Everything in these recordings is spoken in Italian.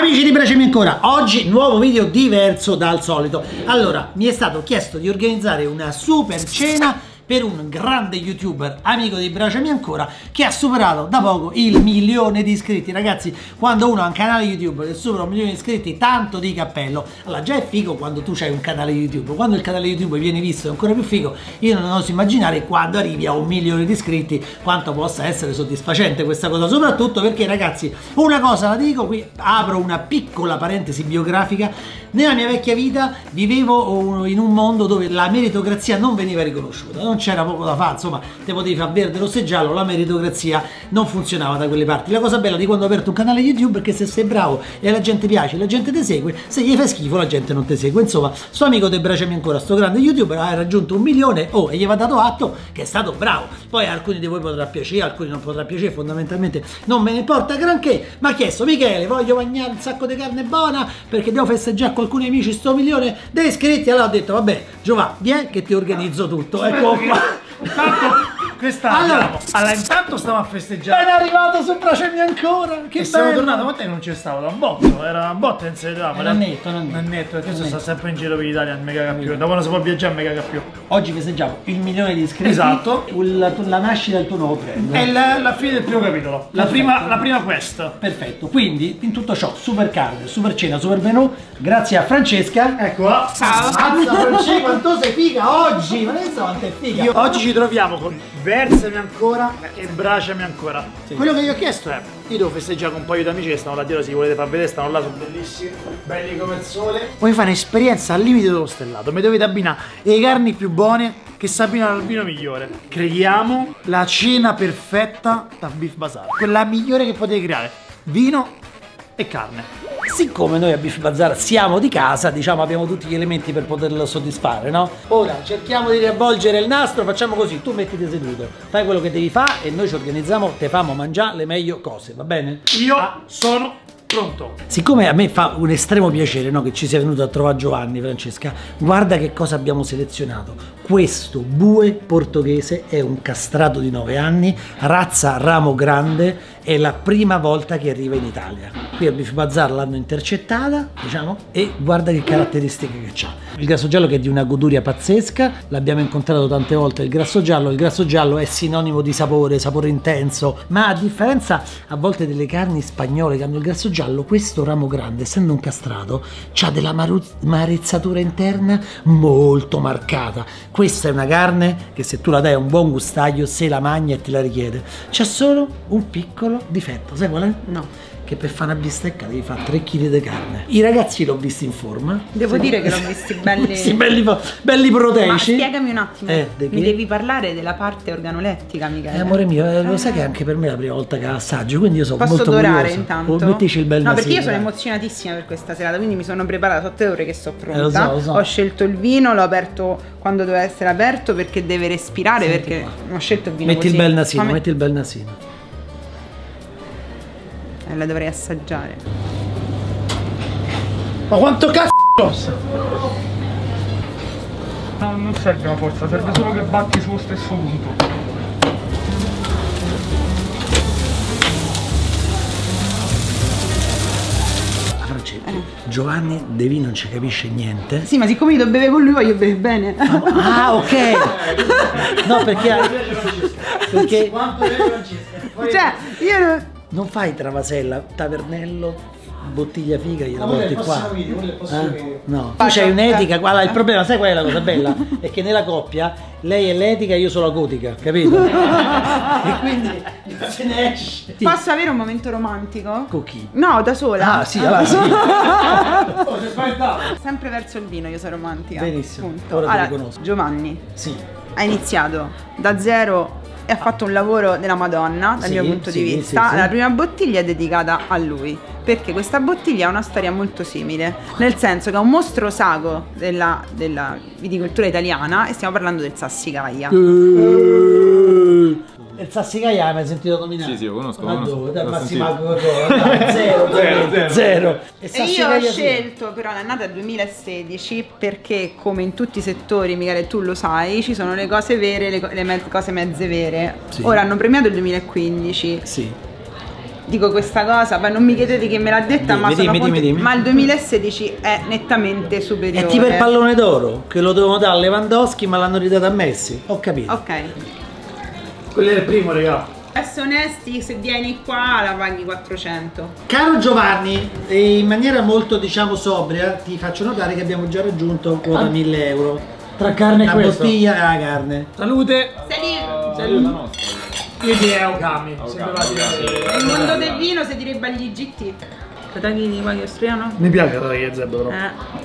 Amici di Braciami ancora, oggi nuovo video diverso dal solito. Allora, mi è stato chiesto di organizzare una super cena per un grande youtuber amico di Braciami ancora che ha superato da poco il 1.000.000 di iscritti. Ragazzi, quando uno ha un canale YouTube che supera 1.000.000 di iscritti, tanto di cappello. Allora, già è figo quando tu hai un canale YouTube, quando il canale YouTube viene visto è ancora più figo. Io non oso immaginare quando arrivi a 1.000.000 di iscritti quanto possa essere soddisfacente questa cosa, soprattutto perché, ragazzi, una cosa la dico qui, apro una piccola parentesi biografica. Nella mia vecchia vita vivevo in un mondo dove la meritocrazia non veniva riconosciuta, non c'era poco da fare, insomma, te potevi far verde, rosso e giallo, la meritocrazia non funzionava da quelle parti. La cosa bella di quando ho aperto un canale YouTube è che se sei bravo e la gente piace, la gente ti segue, se gli fai schifo la gente non ti segue. Insomma, sto amico di Braciami ancora, sto grande YouTuber, ha raggiunto 1.000.000 e gli va dato atto che è stato bravo. Poi a alcuni di voi potrà piacere, a alcuni non potrà piacere, fondamentalmente non me ne importa granché. Ma ha chiesto: Michele, voglio mangiare un sacco di carne buona perché devo festeggiare alcuni amici sto 1.000.000 di iscritti. Allora ho detto: vabbè Giovanni, vieni che ti organizzo tutto. Ecco qua. Allora, intanto stiamo a festeggiare. Ben arrivato su Braciami ancora. Che bello. Sono tornato, ma te non ci stavo da un botto. Era un botto in serie A. Era netto. Adesso sta sempre in giro per l'Italia, non mega capiù. Da quando si può viaggiare, mega capiù. Oggi festeggiamo il 1.000.000 di iscritti. Esatto. La nascita del tuo nuovo brand. È la fine del primo capitolo. La prima quest. Perfetto. Quindi, in tutto ciò, super card, super cena, super menù. Grazie a Francesca. Eccola. Ciao. Francesca, quanto sei figa oggi. Ma adesso quanto è figa. Oggi ci troviamo con Versami ancora e Braciami ancora. Sì. Quello che gli ho chiesto è: io devo festeggiare con un paio di amici che stanno là dietro, se volete far vedere, stanno là, sono bellissimi, belli come il sole. Vuoi fare un'esperienza al limite dello stellato, mi dovete abbinare le carni più buone che si abbinano al vino migliore. Creiamo la cena perfetta da Beef Bazaar, quella migliore che potete creare, vino e carne. Siccome noi a Beef Bazaar siamo di casa, diciamo abbiamo tutti gli elementi per poterlo soddisfare, no? Ora cerchiamo di riavvolgere il nastro, facciamo così: tu mettiti seduto, fai quello che devi fare e noi ci organizziamo, te famo mangiare le meglio cose, va bene? Io sono pronto. Siccome a me fa un estremo piacere, no, che ci sia venuto a trovare Giovanni, Francesca, guarda che cosa abbiamo selezionato. Questo bue portoghese è un castrato di 9 anni, razza ramo grande, è la prima volta che arriva in Italia. Qui a Beef Bazaar l'hanno intercettata, diciamo, e guarda che caratteristiche che c'ha. Il grasso giallo che è di una goduria pazzesca, l'abbiamo incontrato tante volte il grasso giallo è sinonimo di sapore, sapore intenso, ma a differenza a volte delle carni spagnole che hanno il grasso giallo, questo ramo grande, essendo un castrato, ha della marezzatura interna molto marcata. Questa è una carne che, se tu la dai a un buon gustaio, se la magna e te la richiede. C'è solo un piccolo difetto, sai qual è? No. Che per fare una bistecca devi fare 3 kg di carne. I ragazzi l'ho visti in forma. Devo dire che l'ho visti belli. belli proteici. Ma spiegami un attimo. Mi devi parlare della parte organolettica, Michele. Amore mio, lo sai che anche per me è la prima volta che assaggio, quindi io sono molto curioso. Posso odorare intanto? Mettici il bel nasino. No, perché io sono emozionatissima per questa serata, quindi mi sono preparata, sono 3 ore che sono pronta. Lo so. Ho scelto il vino, l'ho aperto quando doveva essere aperto perché deve respirare. Senti, perché qua ho scelto il vino. Metti così il bel nasino, metti il bel nasino. La dovrei assaggiare. Ma quanto cazzo costa? No, non serve una forza, serve solo che batti sullo stesso punto. Giovanni De Vino non ci capisce niente. Sì, ma siccome io lo bevo con lui, voglio bere bene. Ah, ok. No, perché quanto beve Francesca? Cioè, io non fai travasella, tavernello, bottiglia figa, gliela porti qua. No, tu c'hai un'etica. Guarda, il problema, sai qual è la cosa bella? È che nella coppia lei è l'etica e io sono la gotica, capito? E quindi se ne esce. Posso avere un momento romantico? Con chi? No, da sola. Ah, sì, allora sì. Sempre verso il vino io sono romantica. Benissimo. Punto. Ora allora, ti riconosco. Giovanni. Sì. Ha iniziato da zero. Ha fatto un lavoro della Madonna dal mio punto di vista. La prima bottiglia è dedicata a lui, perché questa bottiglia ha una storia molto simile, nel senso che è un mostro sacro della viticoltura italiana e stiamo parlando del Sassicaia. Il Sassicaia, mi hai sentito nominare? Sì, sì, lo conosco. Ma dove? Dal Massimo Albon. Zero. E io ho scelto però l'annata 2016 perché, come in tutti i settori, Michele, tu lo sai, ci sono le cose vere e le cose mezze vere. Sì. Ora hanno premiato il 2015. Sì. dico questa cosa, ma non mi chiedete chi me l'ha detta, ma il 2016 è nettamente superiore. È tipo il pallone d'oro che lo dovevano dare a Lewandowski ma l'hanno ridato a Messi. Ho capito. Ok. Quello è il primo, raga. Essere onesti, se vieni qua la paghi 400. Caro Giovanni, in maniera molto, diciamo, sobria ti faccio notare che abbiamo già raggiunto quota 1000 euro tra carne e questo, bottiglia e la carne. Salute. Salute. Io direi Augami. Nel mondo del vino si direbbe agli GT. Tataki di quaglia austriano? Mi piace la tataki di zebra però.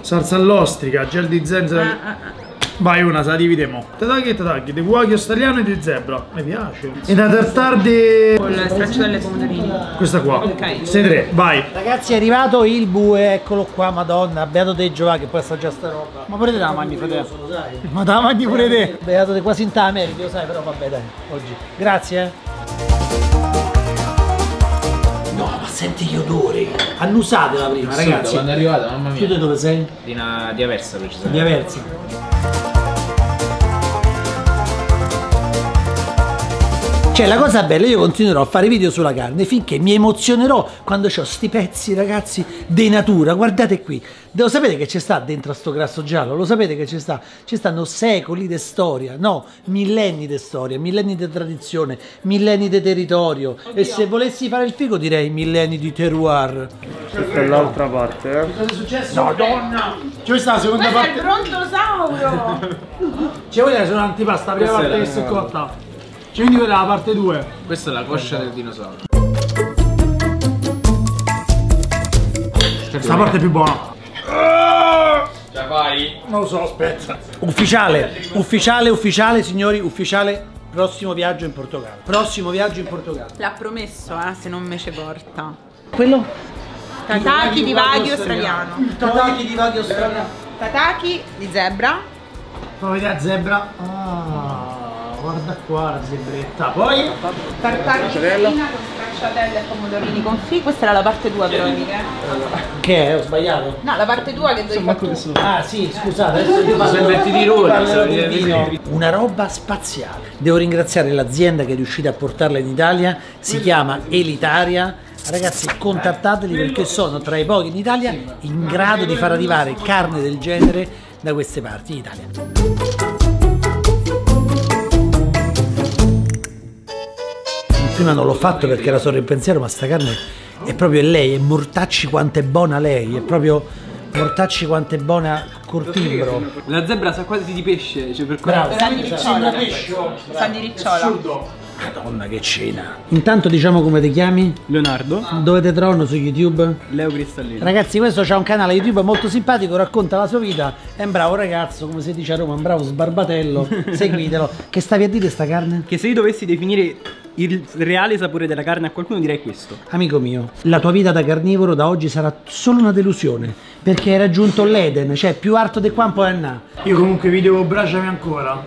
Salsa all'ostrica, gel di zenzero. Vai una, se la dividiamo. Tataki e tataki, di quaglia austriano e di zebra. Mi piace. E da tartar di... con la straccia delle pomodorine. Questa qua. Ok. Se tre, vai. Ragazzi, è arrivato il bue, eccolo qua, madonna. Beato te Giovanni, che poi assaggia sta roba. Ma pure te la mangi, fratello. Ma te la mangi pure te. Beato te quasi in te la meriti, lo sai, però vabbè dai, oggi. Grazie, No, ma senti gli odori. Annusatela prima, assurdo, ragazzi. Quando è arrivata, mamma mia. Tu te dove sei? Di una Aversa, precisamente. Di Aversa. Cioè, la cosa bella, io continuerò a fare video sulla carne finché mi emozionerò quando c'ho sti pezzi, ragazzi, di natura. Guardate qui, lo sapete che ci sta dentro sto grasso giallo? Lo sapete che ci sta? Ci stanno secoli di storia, no, millenni di storia, millenni di tradizione, millenni di territorio. Oddio. E se volessi fare il figo direi millenni di terroir. Questa è l'altra parte, eh? Cosa è successo? No, donna! C'è sta la seconda parte! Ma è il brontosauro! Cioè, quella è un'antipasta, la prima parte che si è cotta. Cioè, quindi quella è la parte 2. Questa è la coscia del dinosauro. Questa parte è più buona. Ce la fai? Non lo so, aspetta. Ufficiale, signori, ufficiale. Prossimo viaggio in Portogallo. L'ha promesso, se non me ce porta. Quello? Tataki di wagyu australiano. Tataki di wagyu australiano. Tataki di zebra. Fammi vedere la zebra. Guarda qua la zebretta, poi tartare di Chianina con stracciatelle e pomodorini confit. Questa era la parte 2 però, che è? Ho sbagliato? No, la parte 2 che dovevi fare tu. Ah sì, scusate, adesso io parlo di rola. Una roba spaziale. Devo ringraziare l'azienda che è riuscita a portarla in Italia, si chiama Elitaria. Ragazzi, contattateli perché sono tra i pochi in Italia in grado di far arrivare carne del genere da queste parti in Italia. Prima non l'ho fatto perché era solo in pensiero, ma sta carne è proprio lei, è mortacci quanto è buona lei, è proprio mortacci quanto è buona Cortimbro. La zebra sa quasi di pesce, cioè per quello. Sa di ricciola. Sa di ricciola. Madonna che cena. Intanto diciamo come ti chiami? Leonardo. Dove ti trovano su YouTube? Leo Cristallini. Ragazzi, questo c'ha un canale YouTube molto simpatico, racconta la sua vita. È un bravo ragazzo, come si dice a Roma, un bravo sbarbatello. Seguitelo. Che stavi a dire sta carne? Che se io dovessi definire il reale sapore della carne a qualcuno direi questo. Amico mio, la tua vita da carnivoro da oggi sarà solo una delusione, perché hai raggiunto l'Eden, cioè più alto di qua un po' è là. Io comunque vi devo Braciami ancora,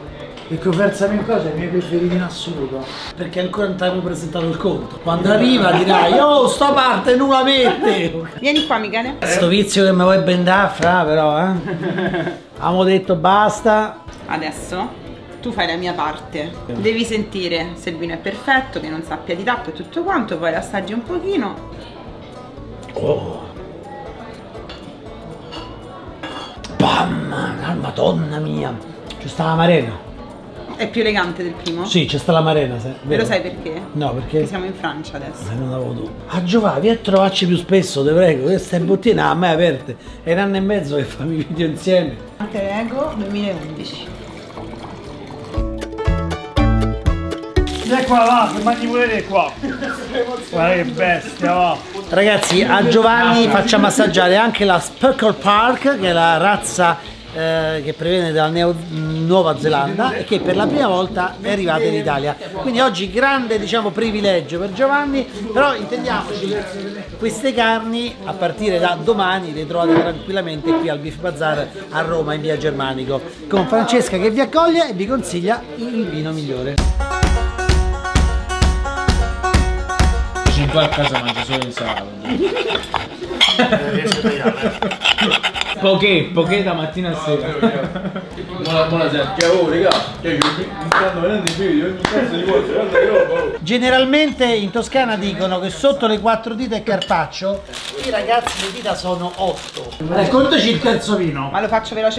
perché Braciami ancora è il mio preferito in assoluto, perché ancora non ti avevo presentato il conto. Quando arriva dirai, oh sta parte nulla mette. Vieni qua Michele. Sto vizio che mi vuoi bendare fra però, Abbiamo detto basta. Adesso tu fai la mia parte, devi sentire se il vino è perfetto, che non sappia di tappo e tutto quanto, poi l'assaggi un pochino. Bam, madonna mia, c'è sta la marena. È più elegante del primo? Sì, c'è sta la marena. Ve lo sai perché? No, perché siamo in Francia adesso. Non l'avevo tu. A Giovanni, vieni a trovarci più spesso, te prego, questa è bottina a me aperte. È un anno e mezzo che fammi video insieme. Te prego, 2011. C'è qua, va, se mangi pure te qua. Guarda che bestia, va. Ragazzi, a Giovanni facciamo assaggiare anche la Speckle Park, che è la razza che proviene dalla Nuova Zelanda e che per la prima volta è arrivata in Italia. Quindi oggi grande, diciamo, privilegio per Giovanni, però intendiamoci, queste carni a partire da domani le trovate tranquillamente qui al Beef Bazaar a Roma in via Germanico, con Francesca che vi accoglie e vi consiglia il vino migliore. Qua a casa mangio solo insalata. Poche da mattina a sera. Buonasera, ciao raga, mi stanno venendo i brividi ogni cazzo di volta. Generalmente in Toscana dicono che sotto le 4 dita è carpaccio, i ragazzi le dita sono 8. Raccontaci il terzo vino. Ma lo faccio veloce.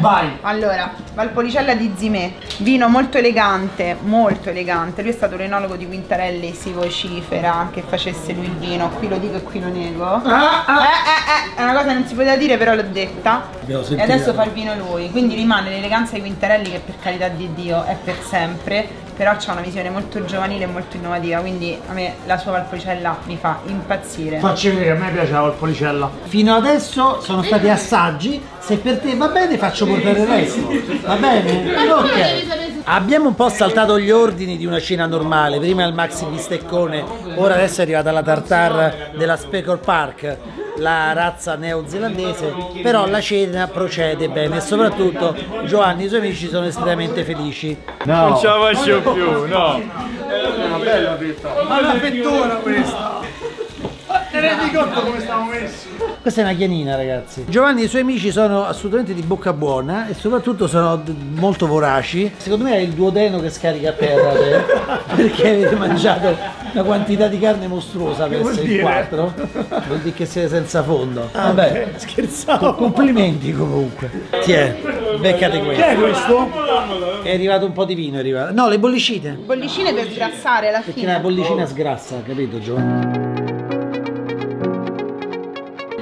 Vai. Allora, Valpolicella di Zimè, vino molto elegante. Lui è stato un enologo di Quintarelli, si vocifera che facesse lui il vino, qui lo dico e qui lo nego. È una cosa che non si poteva dire, però l'ho detta. E adesso fa il vino lui, quindi rimane l'eleganza di Quintarelli, che per carità di Dio è per sempre, però c'ha una visione molto giovanile e molto innovativa, quindi a me la sua Valpolicella mi fa impazzire. Facci vedere, a me piace la Valpolicella. Fino adesso sono stati assaggi, se per te va bene faccio portare il resto, va bene? Ok. Abbiamo un po' saltato gli ordini di una cena normale, prima il maxi bisteccone, ora adesso è arrivata la tartare della Speckle Park, la razza neozelandese, però la cena procede bene e soprattutto Giovanni e i suoi amici sono estremamente felici. No. Non ce la faccio più, no! È una bella petta! Ma la pettura questa! Te ne rendi conto come stiamo messi? Questa è una chianina, ragazzi. Giovanni e i suoi amici sono assolutamente di bocca buona e soprattutto sono molto voraci. Secondo me è il duodeno che scarica a terra perché avete mangiato una quantità di carne mostruosa per essere in quattro. Vuol dire che siete senza fondo. Ah, vabbè, scherzavo. Complimenti comunque. Tiè, beccate questo. Che è questo? È arrivato un po' di vino, No, le bollicine. Bollicine per sgrassare alla fine. Perché la bollicina sgrassa, capito Giovanni?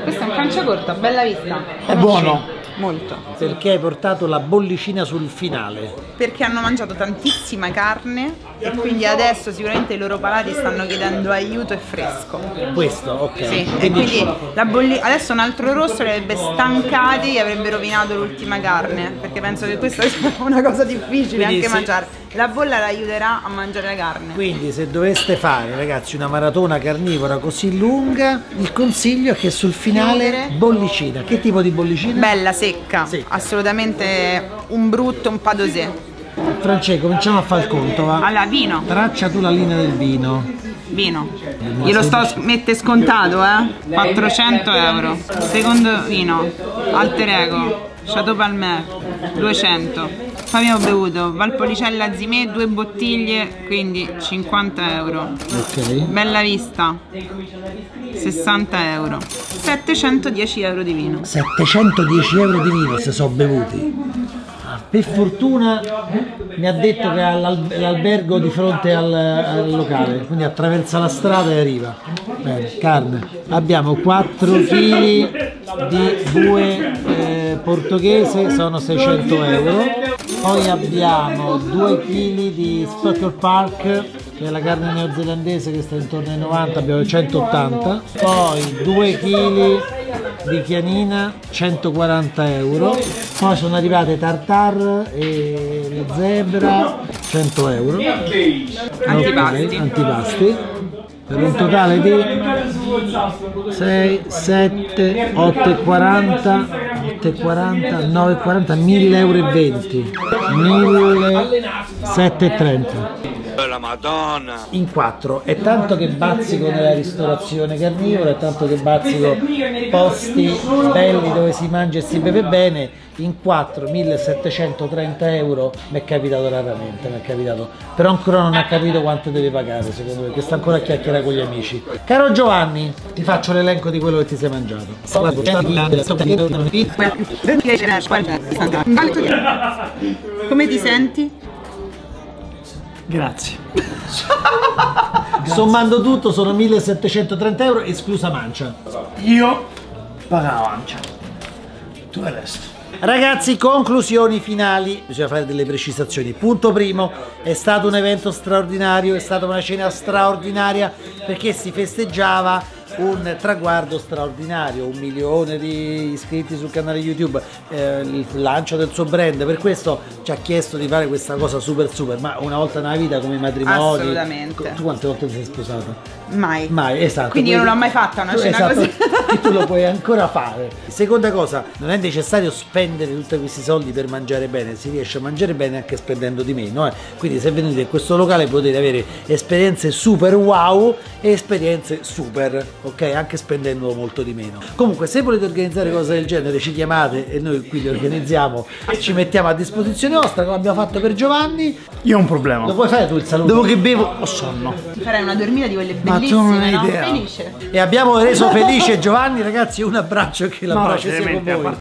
Questo è un canciacorta, Bella Vista. È buono. Molto. Perché hai portato la bollicina sul finale? Perché hanno mangiato tantissima carne e quindi adesso sicuramente i loro palati stanno chiedendo aiuto e fresco. Questo, ok. Sì, e quindi la adesso un altro rosso li avrebbe stancati e avrebbe rovinato l'ultima carne, perché penso che questa sia una cosa difficile quindi anche mangiare. La bolla la aiuterà a mangiare la carne. Quindi se doveste fare, ragazzi, una maratona carnivora così lunga, il consiglio è che sul finale bollicina. Che tipo di bollicina? Bella, secca, assolutamente un brutto, un padosè. Francesco, cominciamo a fare il conto, va? Allora, vino. Traccia tu la linea del vino. Vino. Glielo sto mette scontato, eh? 400 euro. Secondo vino, alter ego, Chateau Palmer, 200. Poi abbiamo bevuto Valpolicella Zimè, 2 bottiglie, quindi 50 euro. Ok. Bella Vista, 60 euro. 710 euro di vino. 710 euro di vino se sono bevuti. Per fortuna mi ha detto che ha l'albergo di fronte al locale, quindi attraversa la strada e arriva. Bene, carne. Abbiamo 4 kg di bue portoghese, sono 600 euro. Poi abbiamo 2 kg di Speckle Park, che è la carne neozelandese che sta intorno ai 90, abbiamo 180. Poi 2 kg di Chianina, 140 euro. Poi sono arrivate tartar e la zebra, 100 euro. Antipasti. Per un totale di 6, 7, 8,40, 8,40, 9,40, 1000 euro e 20. 1730. La Madonna! In 4, è tanto che bazzico nella ristorazione carnivora, è tanto che bazzico posti belli dove si mangia e si beve bene. In 4, 1730 euro mi è capitato raramente, però ancora non ha capito quanto deve pagare, secondo me, che sta ancora a chiacchierare con gli amici. Caro Giovanni, ti faccio l'elenco di quello che ti sei mangiato. Come ti senti? Grazie. Sommando tutto sono 1730 euro esclusa mancia. Io pagavo mancia. Tu il resto. Ragazzi, conclusioni finali, bisogna fare delle precisazioni. Punto primo, è stato un evento straordinario, è stata una cena straordinaria perché si festeggiava un traguardo straordinario, 1 milione di iscritti sul canale YouTube, il lancio del suo brand. Per questo ci ha chiesto di fare questa cosa super, ma una volta nella vita, come i matrimoni. Assolutamente. Tu quante volte ti sei sposata? mai. Mai, esatto. Quindi io non l'ho mai fatta una cena così. E tu lo puoi ancora fare. Seconda cosa, non è necessario spendere tutti questi soldi per mangiare bene, si riesce a mangiare bene anche spendendo di meno, eh? Quindi se venite in questo locale potete avere esperienze super wow e esperienze super, ok? Anche spendendo molto di meno. Comunque se volete organizzare cose del genere ci chiamate e noi qui le organizziamo e ci mettiamo a disposizione vostra, come abbiamo fatto per Giovanni. Io ho un problema. Lo puoi fare tu il saluto? Dopo che bevo ho sonno. Ti farei una dormita di quelle bellissime. Ma tu non hai idea. Felice. E abbiamo reso felice Giovanni, ragazzi, un abbraccio, che l'abbraccio sia con voi.